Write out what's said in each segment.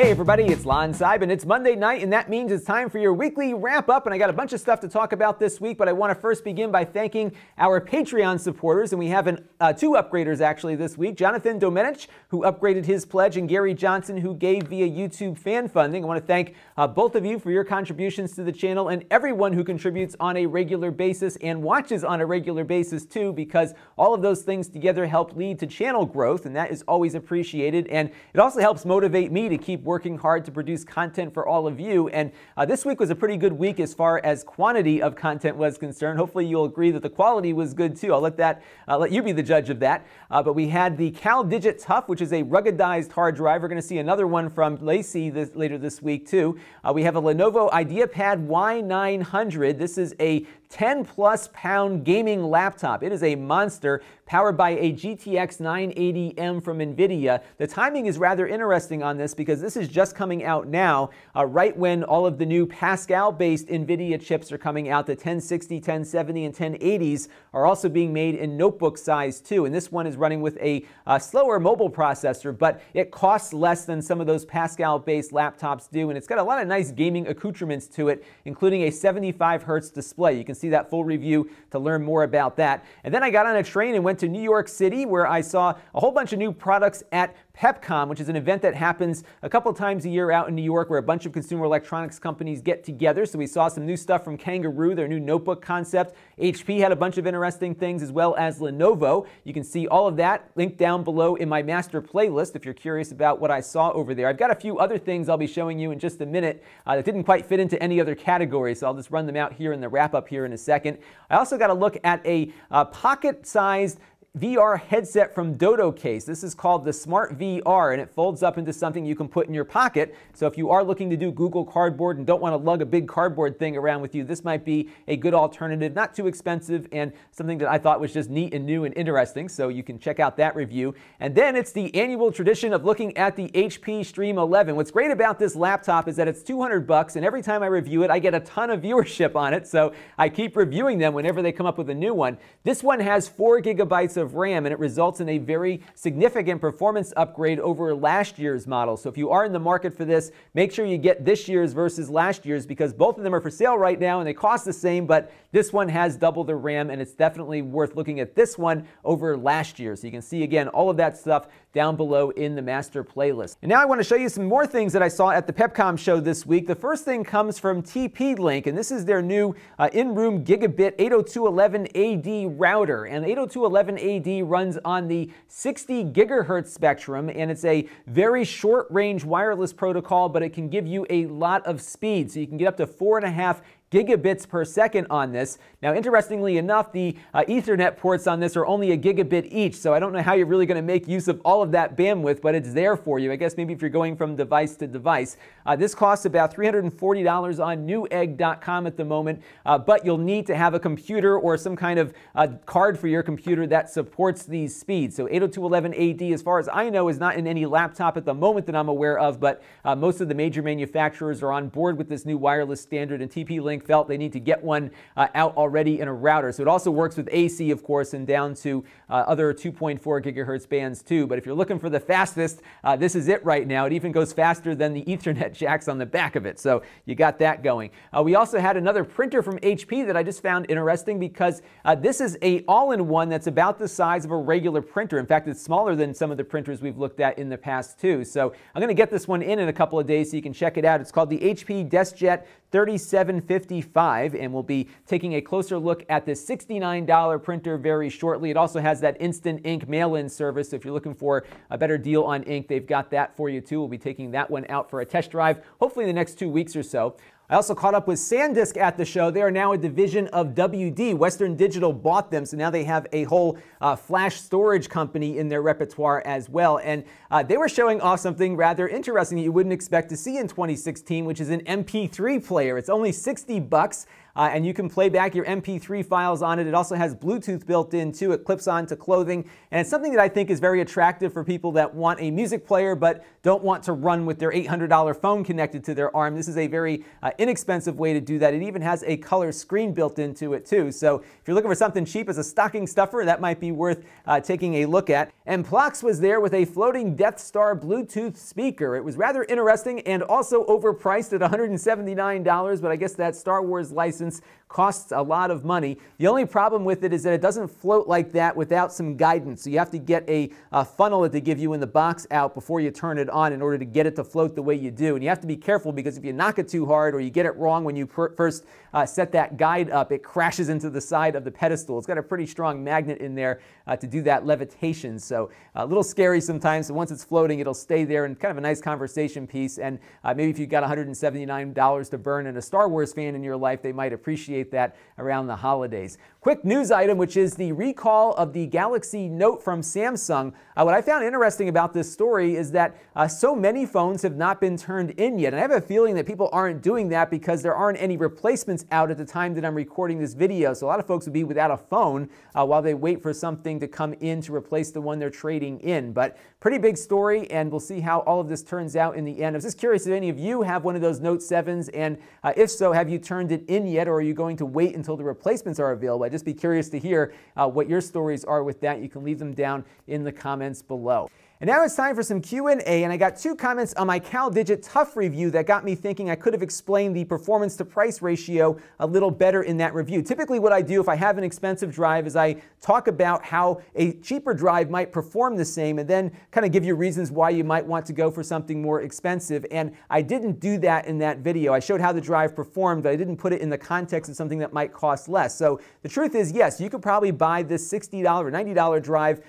Hey everybody, it's Lon Seidman. It's Monday night and that means it's time for your weekly wrap up, and I got a bunch of stuff to talk about this week, but I want to first begin by thanking our Patreon supporters, and we have two upgraders actually this week. Jonathan Domenich, who upgraded his pledge, and Gary Johnson, who gave via YouTube fan funding. I want to thank both of you for your contributions to the channel and everyone who contributes on a regular basis and watches on a regular basis too, because all of those things together help lead to channel growth, and that is always appreciated. And it also helps motivate me to keep working hard to produce content for all of you. And this week was a pretty good week as far as quantity of content was concerned. Hopefully you'll agree that the quality was good too. I'll let you be the judge of that. But we had the CalDigit Tough, which is a ruggedized hard drive. We're going to see another one from Lacey later this week too. We have a Lenovo IdeaPad Y900. This is a 10-plus-pound gaming laptop. It is a monster, powered by a GTX 980M from Nvidia. The timing is rather interesting on this because this is just coming out now, right when all of the new Pascal-based Nvidia chips are coming out. The 1060, 1070, and 1080s are also being made in notebook size too, and this one is running with a slower mobile processor, but it costs less than some of those Pascal-based laptops do, and it's got a lot of nice gaming accoutrements to it, including a 75 Hz display. You can see that full review to learn more about that. And then I got on a train and went to New York City, where I saw a whole bunch of new products at Pepcom, which is an event that happens a couple times a year out in New York, where a bunch of consumer electronics companies get together. So we saw some new stuff from Kangaroo, their new notebook concept. HP had a bunch of interesting things, as well as Lenovo. You can see all of that linked down below in my master playlist if you're curious about what I saw over there. I've got a few other things I'll be showing you in just a minute that didn't quite fit into any other category, so I'll just run them out here in the wrap-up here in a second. I also got a look at a pocket-sized VR headset from Dodo Case. This is called the Smart VR, and it folds up into something you can put in your pocket. So if you are looking to do Google Cardboard and don't want to lug a big cardboard thing around with you, this might be a good alternative. Not too expensive, and something that I thought was just neat and new and interesting, so you can check out that review. And then it's the annual tradition of looking at the HP Stream 11. What's great about this laptop is that it's $200, and every time I review it, I get a ton of viewership on it, so I keep reviewing them whenever they come up with a new one. This one has 4 gigabytes of RAM, and it results in a very significant performance upgrade over last year's model. So if you are in the market for this, make sure you get this year's versus last year's, because both of them are for sale right now and they cost the same, but this one has double the RAM, and it's definitely worth looking at this one over last year. So you can see again all of that stuff down below in the master playlist. And now I want to show you some more things that I saw at the Pepcom show this week. The first thing comes from TP-Link, and this is their new in-room gigabit 802.11ad router. And 802.11ad runs on the 60 gigahertz spectrum, and it's a very short-range wireless protocol, but it can give you a lot of speed. So you can get up to 4.5 gigabits per second on this. Now, interestingly enough, the Ethernet ports on this are only a gigabit each, so I don't know how you're really going to make use of all of that bandwidth, but it's there for you. I guess maybe if you're going from device to device. This costs about $340 on Newegg.com at the moment, but you'll need to have a computer or some kind of card for your computer that supports these speeds. So 802.11ad, as far as I know, is not in any laptop at the moment that I'm aware of, but most of the major manufacturers are on board with this new wireless standard, and TP-Link felt they need to get one out already in a router. So it also works with AC, of course, and down to other 2.4 gigahertz bands too. But if you're looking for the fastest, this is it right now. It even goes faster than the Ethernet jacks on the back of it. So you got that going. We also had another printer from HP that I just found interesting, because this is a all-in-one that's about the size of a regular printer. In fact, it's smaller than some of the printers we've looked at in the past too. So I'm going to get this one in a couple of days so you can check it out. It's called the HP DeskJet 3755, and we'll be taking a closer look at this $69 printer very shortly. It also has that instant ink mail-in service, so if you're looking for a better deal on ink, they've got that for you too. We'll be taking that one out for a test drive, hopefully in the next 2 weeks or so. I also caught up with SanDisk at the show. They are now a division of WD. Western Digital bought them, so now they have a whole flash storage company in their repertoire as well. And they were showing off something rather interesting that you wouldn't expect to see in 2016, which is an MP3 player. It's only $60. and you can play back your MP3 files on it. It also has Bluetooth built in too. It clips onto clothing, and it's something that I think is very attractive for people that want a music player but don't want to run with their $800 phone connected to their arm. This is a very inexpensive way to do that. It even has a color screen built into it too. So if you're looking for something cheap as a stocking stuffer, that might be worth taking a look at. And Plox was there with a floating Death Star Bluetooth speaker. It was rather interesting and also overpriced at $179, but I guess that Star Wars license costs a lot of money. The only problem with it is that it doesn't float like that without some guidance. So you have to get a funnel that they give you in the box out before you turn it on in order to get it to float the way you do. And you have to be careful because if you knock it too hard or you get it wrong when you first set that guide up, it crashes into the side of the pedestal. It's got a pretty strong magnet in there to do that levitation. So a little scary sometimes. So once it's floating, it'll stay there and kind of a nice conversation piece. And maybe if you've got $179 to burn and a Star Wars fan in your life, they might appreciate that around the holidays. Quick news item, which is the recall of the Galaxy Note from Samsung. What I found interesting about this story is that so many phones have not been turned in yet. And I have a feeling that people aren't doing that because there aren't any replacements out at the time that I'm recording this video. So a lot of folks would be without a phone while they wait for something to come in to replace the one they're trading in. But pretty big story, and we'll see how all of this turns out in the end. I was just curious if any of you have one of those Note 7s, and if so, have you turned it in yet, or are you going to wait until the replacements are available? I'd just be curious to hear what your stories are with that. You can leave them down in the comments below. And now it's time for some Q&A, and I got two comments on my CalDigit Tough review that got me thinking I could have explained the performance to price ratio a little better in that review. Typically what I do if I have an expensive drive is I talk about how a cheaper drive might perform the same and then kind of give you reasons why you might want to go for something more expensive, and I didn't do that in that video. I showed how the drive performed, but I didn't put it in the context of something that might cost less. So the truth is, yes, you could probably buy this $60 or $90 drive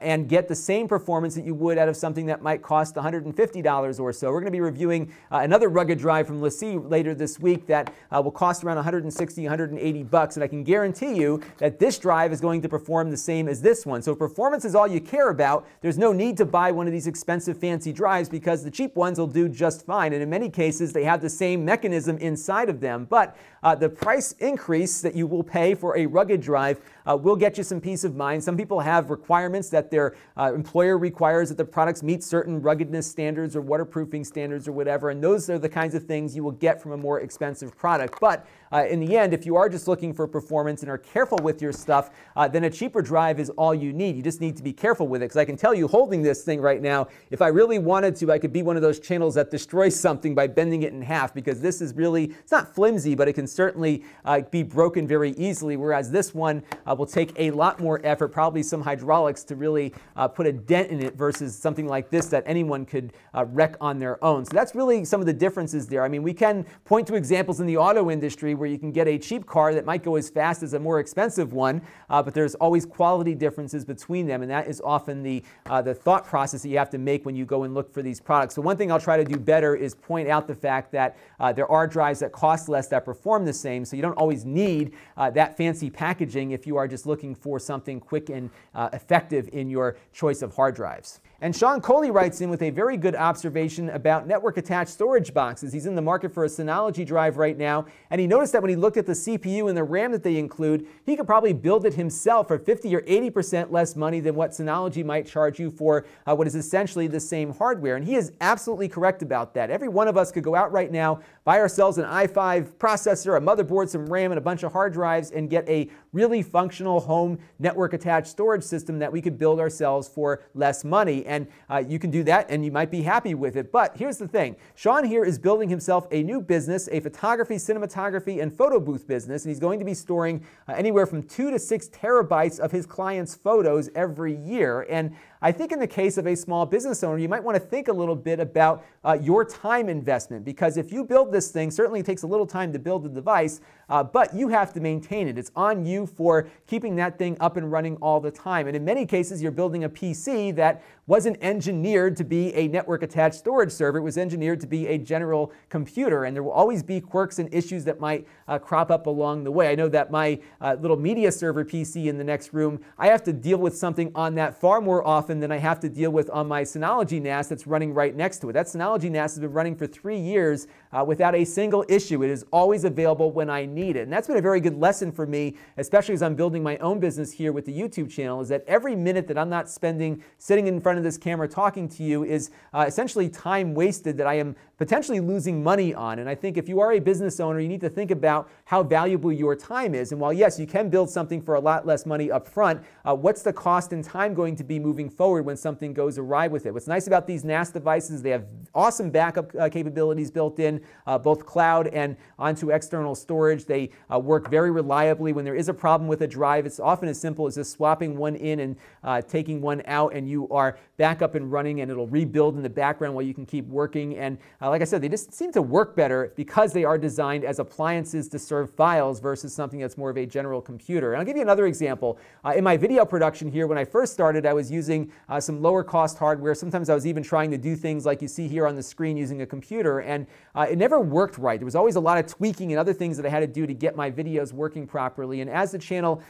and get the same performance that you would out of something that might cost $150 or so. We're going to be reviewing another rugged drive from Lacey later this week that will cost around $160, $180, and I can guarantee you that this drive is going to perform the same as this one. So if performance is all you care about, there's no need to buy one of these expensive fancy drives because the cheap ones will do just fine, and in many cases they have the same mechanism inside of them. But the price increase that you will pay for a rugged drive will get you some peace of mind. Some people have requirements that their employer requires that the products meet certain ruggedness standards or waterproofing standards or whatever, and those are the kinds of things you will get from a more expensive product. But in the end, if you are just looking for performance and are careful with your stuff, then a cheaper drive is all you need. You just need to be careful with it, because I can tell you holding this thing right now, if I really wanted to, I could be one of those channels that destroys something by bending it in half, because this is really, it's not flimsy, but it can certainly be broken very easily, whereas this one will take a lot more effort, probably some hydraulics to really put a dent in it versus something like this that anyone could wreck on their own. So that's really some of the differences there. I mean, we can point to examples in the auto industry where you can get a cheap car that might go as fast as a more expensive one, but there's always quality differences between them, and that is often the thought process that you have to make when you go and look for these products. So one thing I'll try to do better is point out the fact that there are drives that cost less that perform the same, so you don't always need that fancy packaging if you are just looking for something quick and effective in your choice of hard drives. And Sean Coley writes in with a very good observation about network-attached storage boxes. He's in the market for a Synology drive right now, and he noticed that when he looked at the CPU and the RAM that they include, he could probably build it himself for 50 or 80% less money than what Synology might charge you for what is essentially the same hardware. And he is absolutely correct about that. Every one of us could go out right now, buy ourselves an i5 processor, a motherboard, some RAM, and a bunch of hard drives, and get a really functional home network-attached storage system that we could build ourselves for less money. And you can do that, and you might be happy with it. But here's the thing. Sean here is building himself a new business, a photography, cinematography, and photo booth business, and he's going to be storing anywhere from 2 to 6 terabytes of his clients' photos every year. And I think in the case of a small business owner, you might want to think a little bit about your time investment, because if you build this thing, certainly it takes a little time to build the device, but you have to maintain it. It's on you for keeping that thing up and running all the time. And in many cases, you're building a PC that wasn't engineered to be a network-attached storage server. It was engineered to be a general computer, and there will always be quirks and issues that might crop up along the way. I know that my little media server PC in the next room, I have to deal with something on that far more often than I have to deal with on my Synology NAS that's running right next to it. That Synology NAS has been running for 3 years without a single issue. It is always available when I need it. And that's been a very good lesson for me, especially as I'm building my own business here with the YouTube channel, is that every minute that I'm not spending sitting in front of this camera talking to you is essentially time wasted that I am potentially losing money on. And I think if you are a business owner, you need to think about how valuable your time is. And while yes, you can build something for a lot less money up front, what's the cost and time going to be moving forward when something goes awry with it? What's nice about these NAS devices, they have awesome backup capabilities built in, both cloud and onto external storage. They work very reliably. When there is a problem with a drive, it's often as simple as just swapping one in and taking one out, and you are back up and running, and it'll rebuild in the background while you can keep working. And like I said, they just seem to work better because they are designed as appliances to serve files versus something that's more of a general computer. And I'll give you another example. In my video production here, when I first started, I was using some lower cost hardware. Sometimes I was even trying to do things like you see here on the screen using a computer, and it never worked right. There was always a lot of tweaking and other things that I had to do to get my videos working properly. And as the channel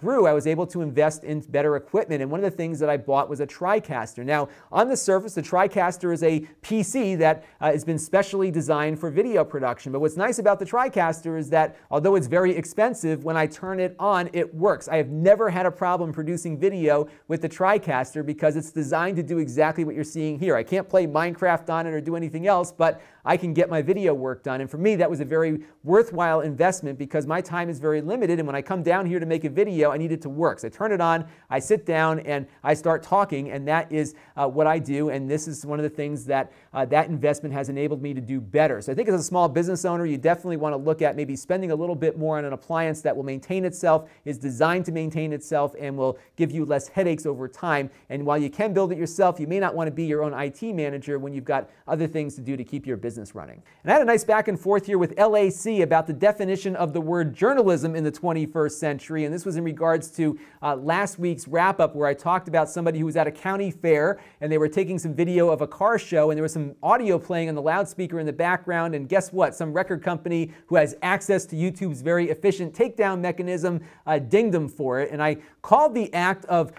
grew, I was able to invest in better equipment. And one of the things that I bought was a TriCaster. Now, on the surface, the TriCaster is a PC that has been specially designed for video production. But what's nice about the TriCaster is that although it's very expensive, when I turn it on, it works. I have never had a problem producing video with the TriCaster because it's designed to do exactly what you're seeing here. I can't play Minecraft on it or do anything else, but I can get my video work done. And for me, that was a very worthwhile investment because my time is very limited. And when I come down here to make a video, I need it to work. So I turn it on, I sit down, and I start talking. And that is what I do. And this is one of the things that that investment has enabled me to do better. So I think as a small business owner, you definitely want to look at maybe spending a little bit more on an appliance that will maintain itself, is designed to maintain itself, and will give you less headaches over time. And while you can build it yourself, you may not want to be your own IT manager when you've got other things to do to keep your business running. And I had a nice back and forth here with LAC about the definition of the word journalism in the 21st century. And this was in regards to last week's wrap up where I talked about somebody who was at a county fair and they were taking some video of a car show and there was some audio playing on the loudspeaker in the background. And guess what? Some record company who has access to YouTube's very efficient takedown mechanism dinged them for it. And I called the act of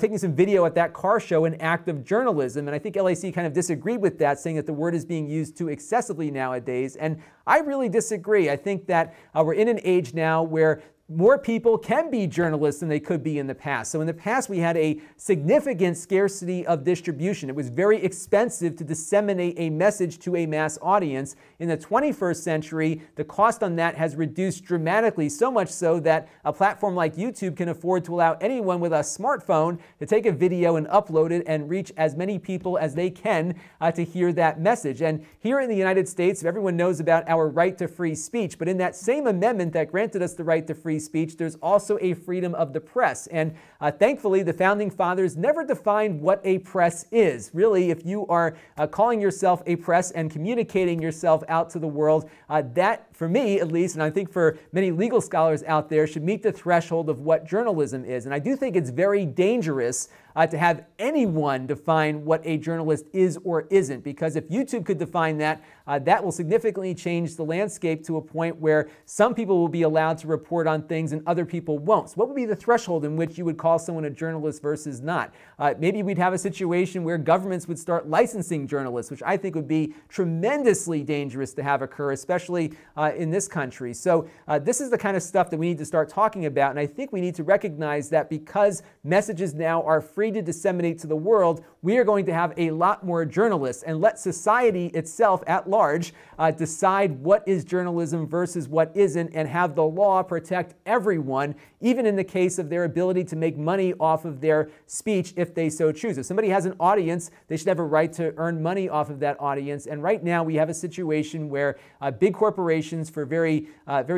taking some video at that car show an act of journalism. And I think LAC kind of disagreed with that, saying that the word is being used too excessively nowadays. And I really disagree. I think that we're in an age now where more people can be journalists than they could be in the past. So in the past, we had a significant scarcity of distribution. It was very expensive to disseminate a message to a mass audience. In the 21st century, the cost on that has reduced dramatically, so much so that a platform like YouTube can afford to allow anyone with a smartphone to take a video and upload it and reach as many people as they can to hear that message. And here in the United States, everyone knows about our right to free speech, but in that same amendment that granted us the right to free speech, there's also a freedom of the press. And thankfully, the Founding Fathers never defined what a press is. Really, if you are calling yourself a press and communicating yourself out to the world, that, for me at least, and I think for many legal scholars out there, should meet the threshold of what journalism is. And I do think it's very dangerous to have anyone define what a journalist is or isn't, because if YouTube could define that, that will significantly change the landscape to a point where some people will be allowed to report on things and other people won't. So what would be the threshold in which you would call someone a journalist versus not? Maybe we'd have a situation where governments would start licensing journalists, which I think would be tremendously dangerous to have occur, especially in this country. So this is the kind of stuff that we need to start talking about, and I think we need to recognize that because messages now are free to disseminate to the world, we are going to have a lot more journalists, and let society itself at large decide what is journalism versus what isn't, and have the law protect everyone, even in the case of their ability to make money off of their speech if they so choose. If somebody has an audience, they should have a right to earn money off of that audience. And right now we have a situation where big corporations, for very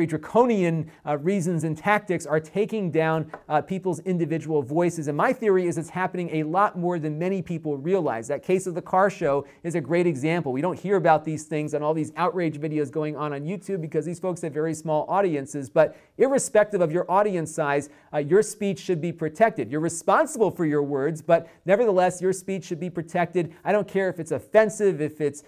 draconian reasons and tactics, are taking down people's individual voices. And my theory is it's happening a lot more than many people realize. That case of the car show is a great example. We don't hear about these things and all these outrage videos going on YouTube because these folks have very small audiences. But irrespective of your audience size, your speech should be protected. You're responsible for your words, but nevertheless, your speech should be protected. I don't care if it's offensive, if it's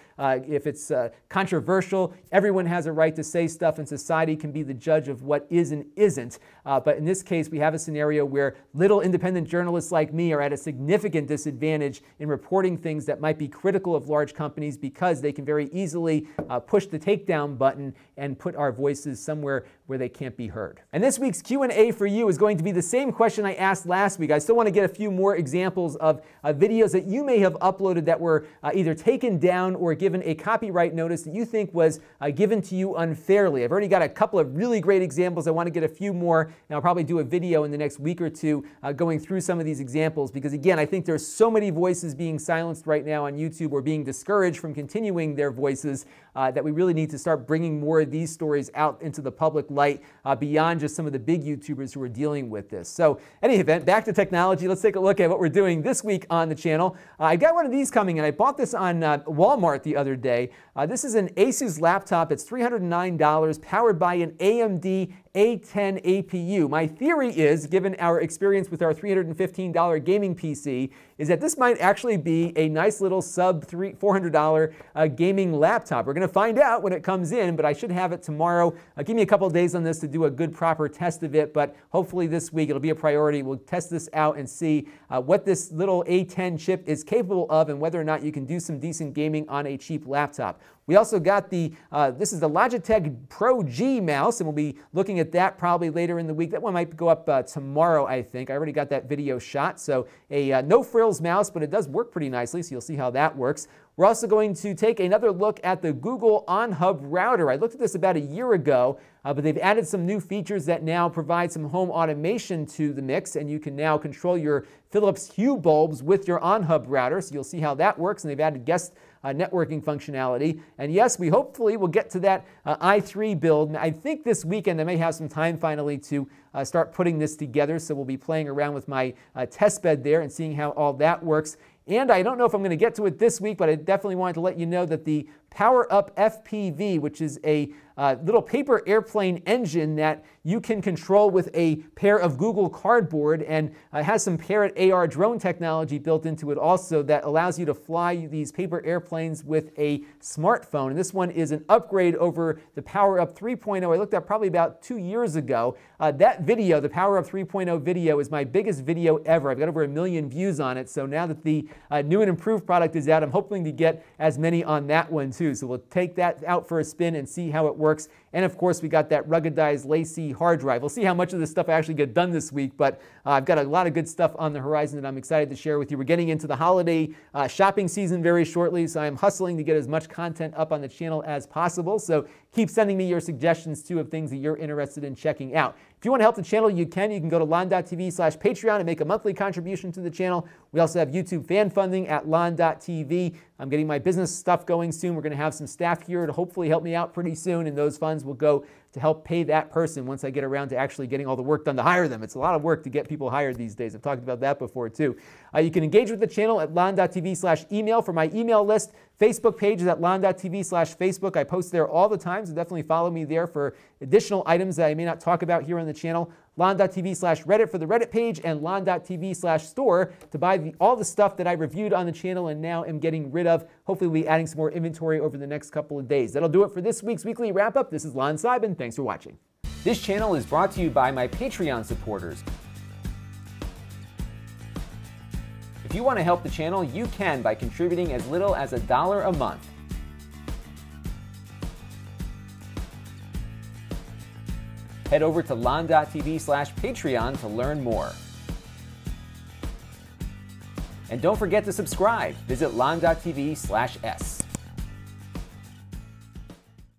controversial. Everyone has a right to say stuff, and society can be the judge of what is and isn't. But in this case, we have a scenario where little independent journalists like me are at a significant disadvantage in reporting things that might be critical of large companies, because they can very easily push the takedown button and put our voices somewhere where they can't be heard. And this week's Q&A for you is going to be the same question I asked last week. I still want to get a few more examples of videos that you may have uploaded that were either taken down or given a copyright notice that you think was given to you unfairly. I've already got a couple of really great examples. I want to get a few more, and I'll probably do a video in the next week or two going through some of these examples, because again, I think there's so many voices being silenced right now on YouTube or being discouraged from continuing their voices that we really need to start bringing more of these stories out into the public light beyond just some of the big YouTubers who are dealing with this. So, any event, back to technology. Let's take a look at what we're doing this week on the channel. I've got one of these coming, and I bought this on Walmart the other day. This is an Asus laptop. It's $309, powered by an AMD A10 APU. My theory is, given our experience with our $315 gaming PC, is that this might actually be a nice little sub-$400 gaming laptop. We're going to find out when it comes in, but I should have it tomorrow. Give me a couple days on this to do a good proper test of it, but hopefully this week it'll be a priority. We'll test this out and see what this little A10 chip is capable of and whether or not you can do some decent gaming on a cheap laptop. We also got the, this is the Logitech Pro G mouse, and we'll be looking at that probably later in the week. That one might go up tomorrow, I think. I already got that video shot, so a no-frills mouse, but it does work pretty nicely, so you'll see how that works. We're also going to take another look at the Google on-hub router. I looked at this about a year ago, but they've added some new features that now provide some home automation to the mix, and you can now control your Philips Hue bulbs with your on-hub router, so you'll see how that works, and they've added guest networking functionality. And yes, we hopefully will get to that i3 build. I think this weekend I may have some time finally to start putting this together, so we'll be playing around with my test bed there and seeing how all that works. And I don't know if I'm going to get to it this week, but I definitely wanted to let you know that the Power Up FPV, which is a little paper airplane engine that you can control with a pair of Google Cardboard, and has some Parrot AR drone technology built into it also that allows you to fly these paper airplanes with a smartphone. And this one is an upgrade over the Power Up 3.0 I looked at probably about 2 years ago. That video, the Power Up 3.0 video, is my biggest video ever. I've got over 1 million views on it, so now that the new and improved product is out, I'm hoping to get as many on that one too. So we'll take that out for a spin and see how it works. And of course, we got that ruggedized Lacey hard drive. We'll see how much of this stuff I actually get done this week, but I've got a lot of good stuff on the horizon that I'm excited to share with you. We're getting into the holiday shopping season very shortly, so I'm hustling to get as much content up on the channel as possible. So keep sending me your suggestions too of things that you're interested in checking out. If you want to help the channel, you can go to Lon.TV/Patreon and make a monthly contribution to the channel. We also have YouTube fan funding at Lon.TV. I'm getting my business stuff going soon. We're going to have some staff here to hopefully help me out pretty soon, and those funds will go to help pay that person once I get around to actually getting all the work done to hire them. It's a lot of work to get people hired these days. I've talked about that before too. You can engage with the channel at Lon.TV/email for my email list. Facebook page is at Lon.TV/Facebook. I post there all the time, so definitely follow me there for additional items that I may not talk about here on the channel. Lon.TV/Reddit for the Reddit page, and Lon.TV/store to buy all the stuff that I reviewed on the channel and now am getting rid of. Hopefully we'll be adding some more inventory over the next couple of days. That'll do it for this week's weekly wrap-up. This is Lon Seidman. Thanks for watching. This channel is brought to you by my Patreon supporters. If you want to help the channel, you can by contributing as little as $1 a month. Head over to Lon.TV/Patreon to learn more. And don't forget to subscribe. Visit Lon.TV/S.